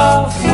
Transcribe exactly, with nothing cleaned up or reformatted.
love.